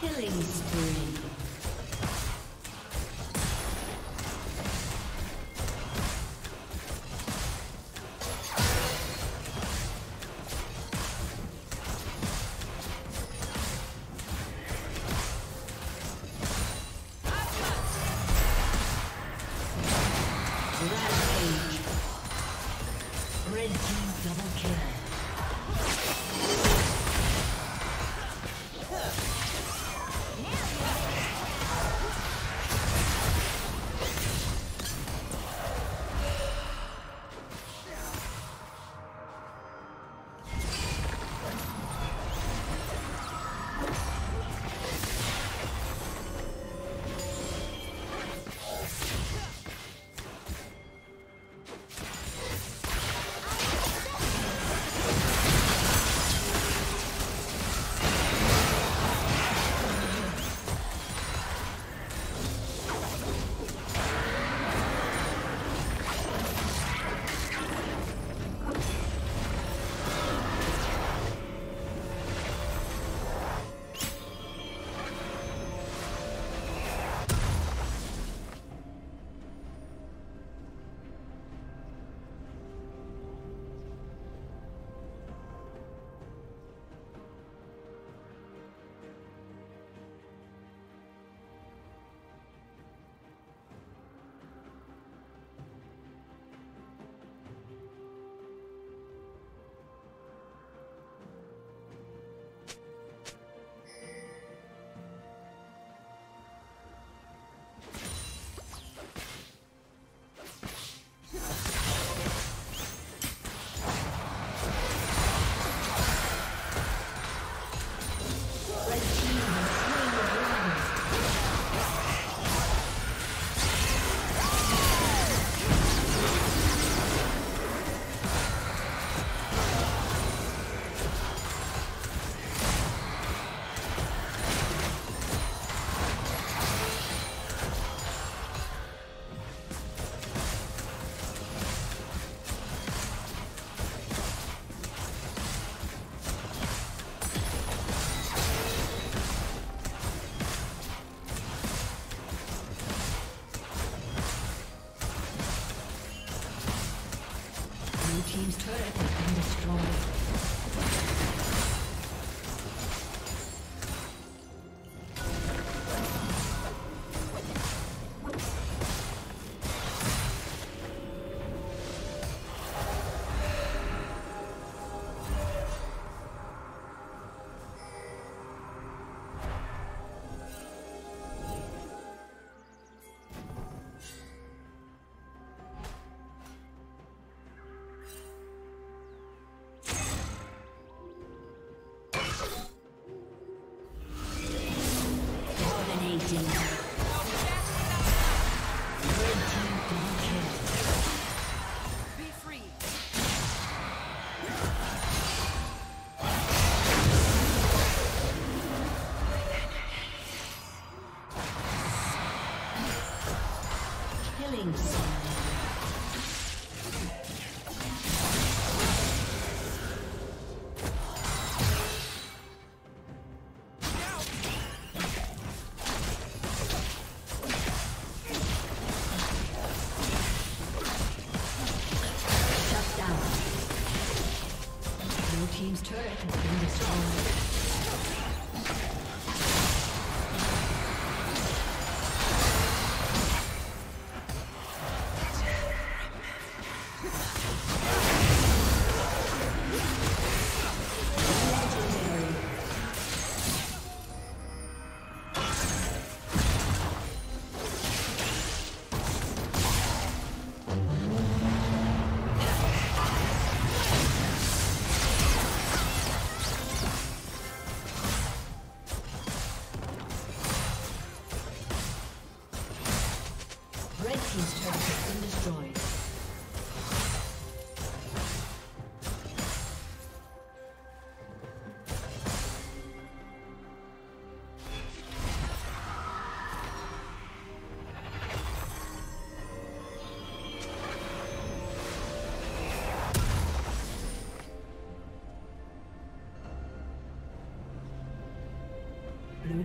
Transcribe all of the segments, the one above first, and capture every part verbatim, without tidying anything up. Killing spree. Team's turret has been destroyed. team's turret has been destroyed. Blue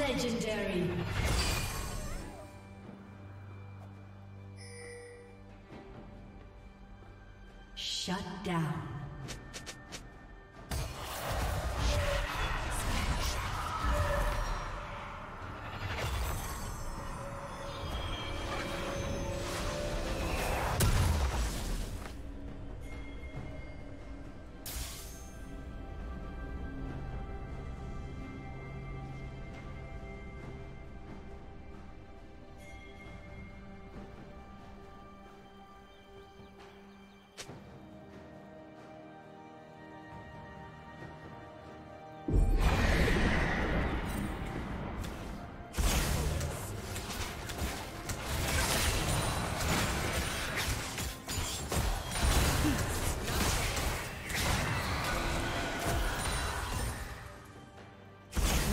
Legendary. Shut down.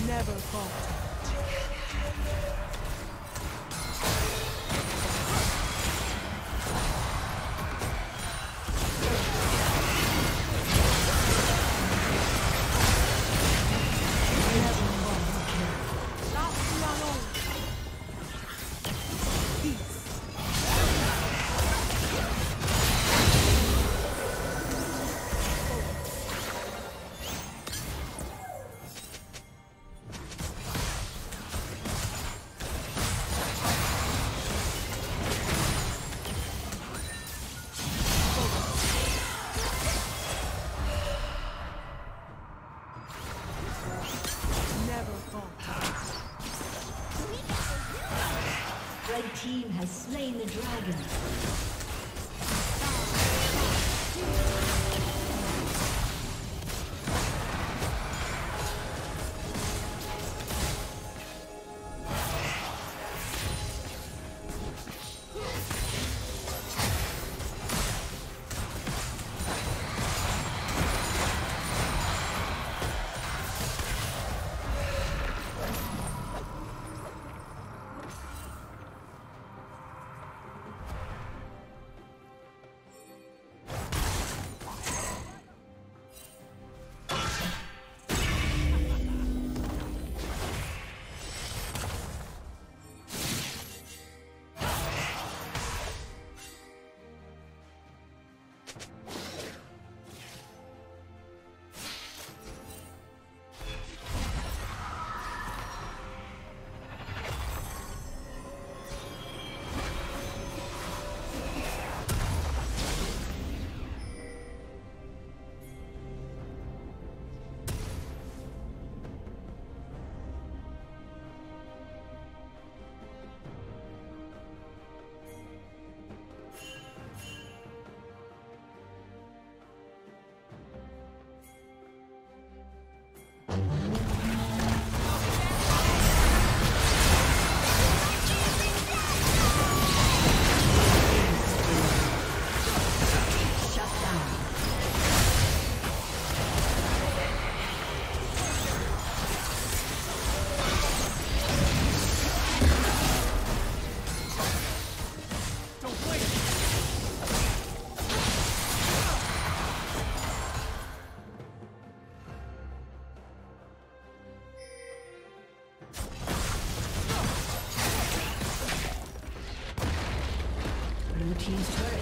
Never fall.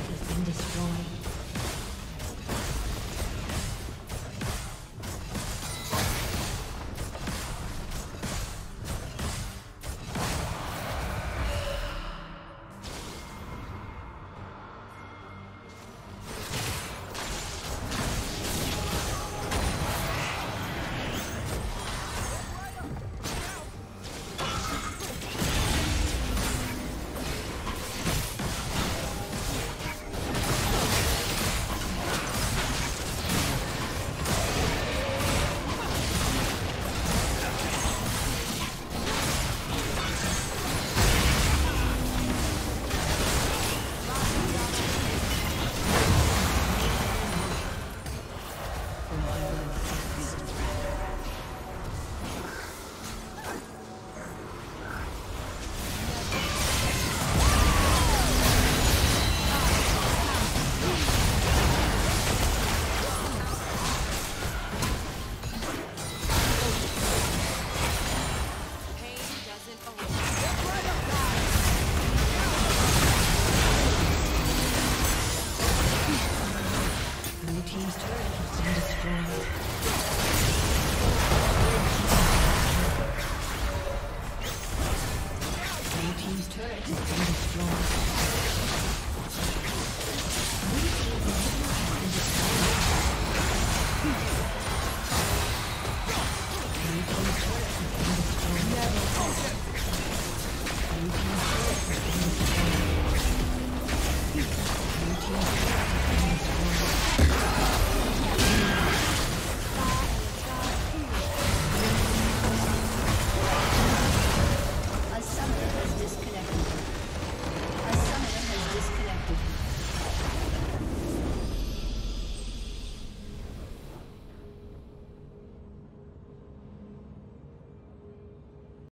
has been destroyed. Thank you.